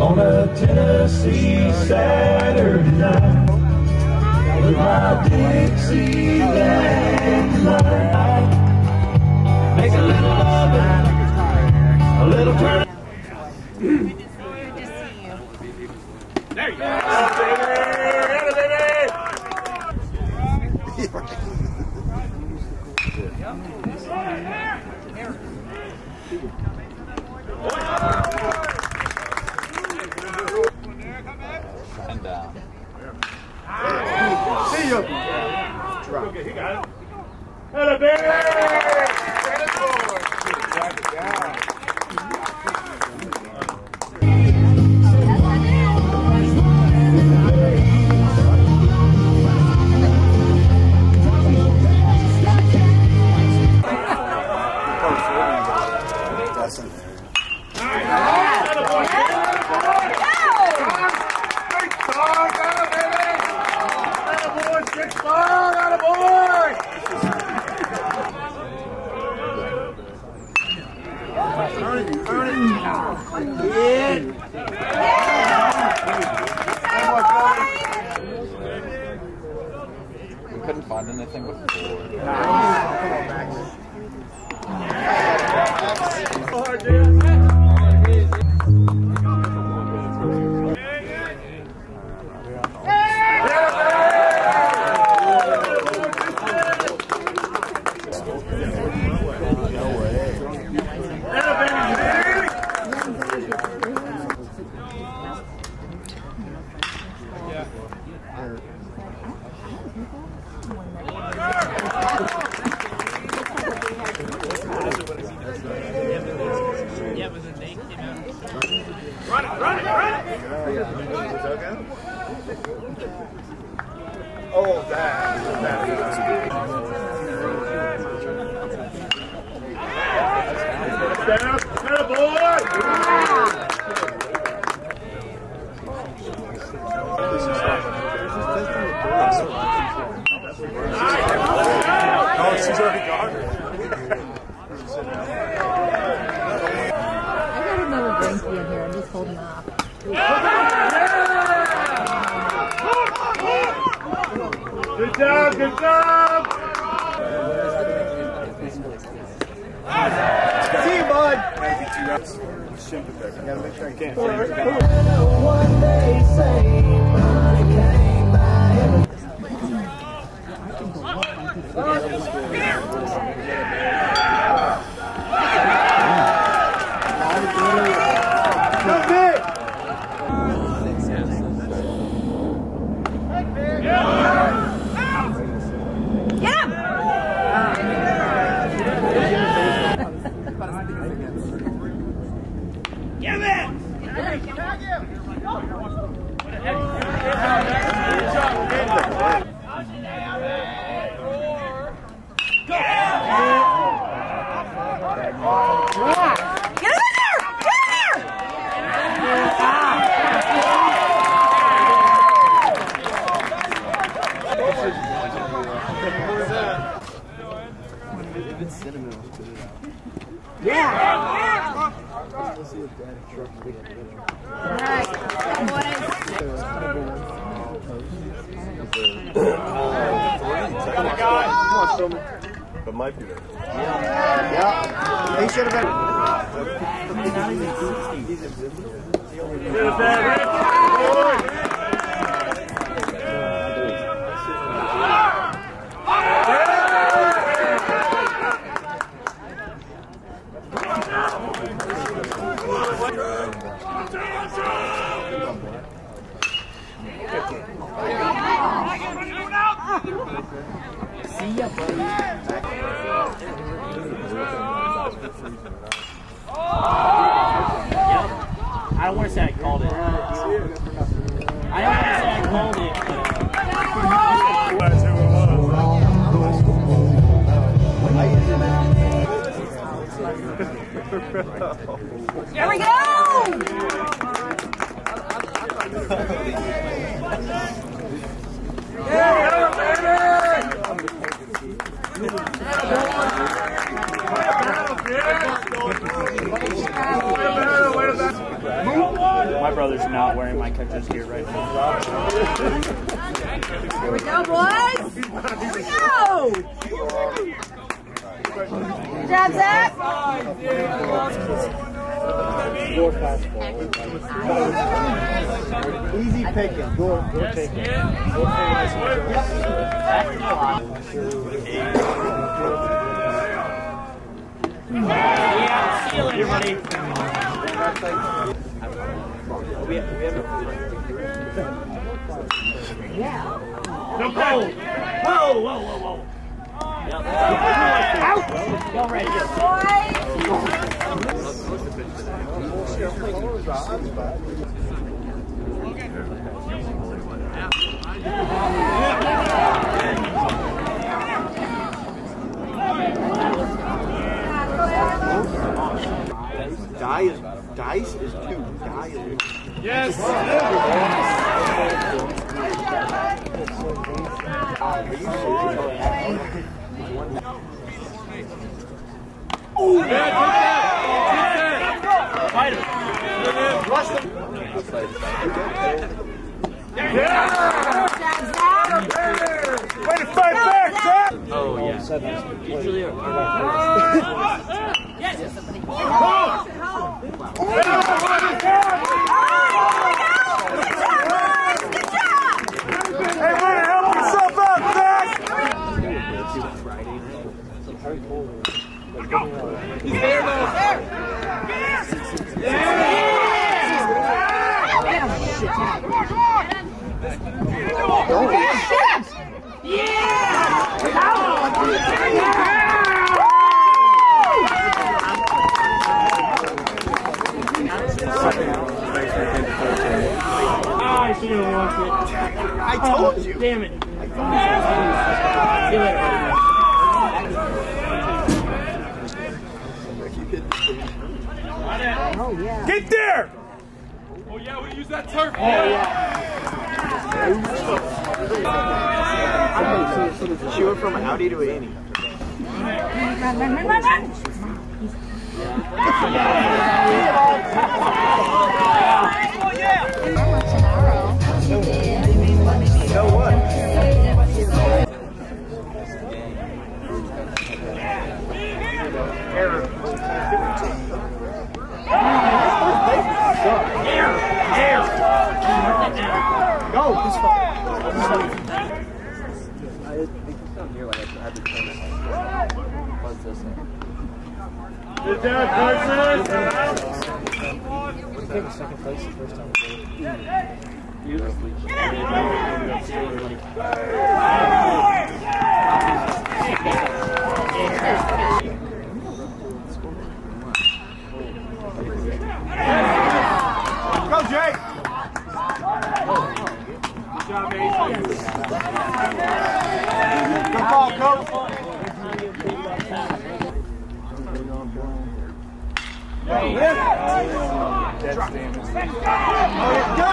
on a Tennessee Saturday night with my Dixieland light. Make a little love and a little turn. There you go. And down. See you. Drop. He got it. And a bear. Anything with the board. Oh, that. Good job! See you, bud! Gotta make sure I can't. One day, say, money came by. But might be there. Yeah. He should have been. He's I don't want to say I called it. I don't want to say I called it. There we go! Yeah, baby! My brother just not wearing my coach's gear right now. Here we go, boys! Here we go! Good job, Zach! Easy picking. Go take it. No goal! Whoa, whoa, whoa, whoa! Out! Y'all ready? Dice is two. Die is two. Yes! Oh, yeah! Fight him! Yeah! Way to fight back, Zach! Oh, yeah. Usually yes! Oh, good job! Good job! Good job! Hey, man, help yourself up, Zach! Let's go! There! Yeah! Come on, come on! Yeah! Yeah! I told you! Damn it. Oh, yeah. Get there! Oh, yeah, we use that turf. Oh, yeah. She went from Audi to Annie. Oh, yeah! So what? Error. Error. Go, this I think down here like I have to turn it. What's this? Good job, Carson! We came in second place the first time we did it. Go, Jake! Good job, Ace. Good ball, coach. Go!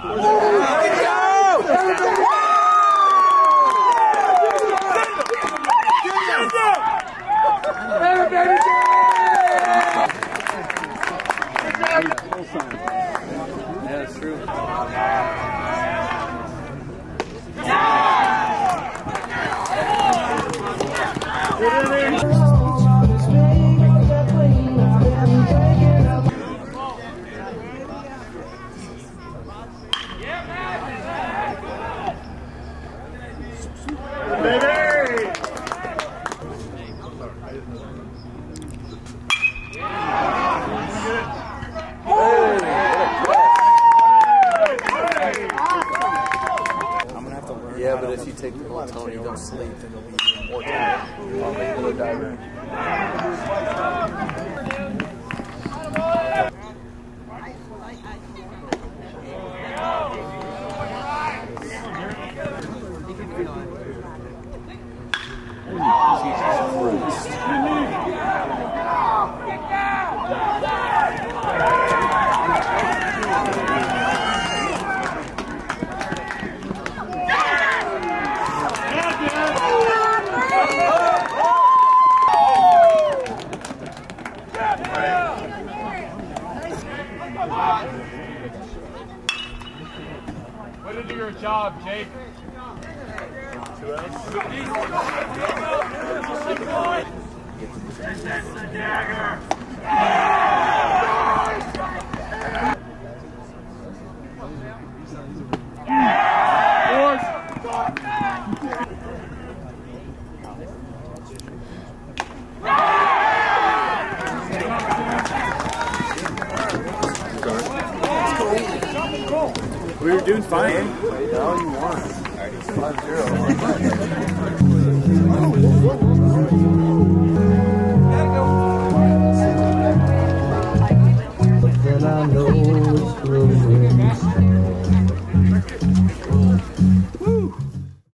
Yeah, it's true. Take the melatonin, you don't sleep, and you'll be more tired. I'll make a little diver. Jesus Christ. Get down! Way to do your job, Jake. This is the dagger. We were doing fine. All you want. 5-0.